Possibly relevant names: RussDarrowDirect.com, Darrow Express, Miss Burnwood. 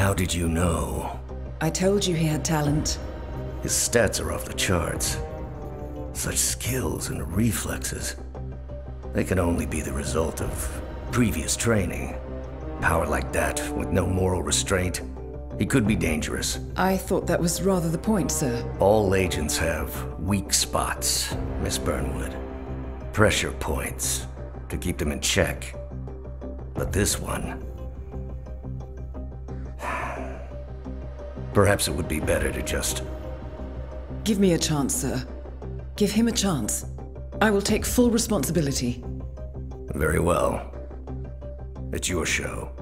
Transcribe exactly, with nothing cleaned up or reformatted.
How did you know? I told you he had talent. His stats are off the charts. Such skills and reflexes. They can only be the result of previous training. Power like that, with no moral restraint, it could be dangerous. I thought that was rather the point, sir. All agents have weak spots, Miss Burnwood. Pressure points to keep them in check. But this one... Perhaps it would be better to just... Give me a chance, sir. Give him a chance. I will take full responsibility. Very well. It's your show.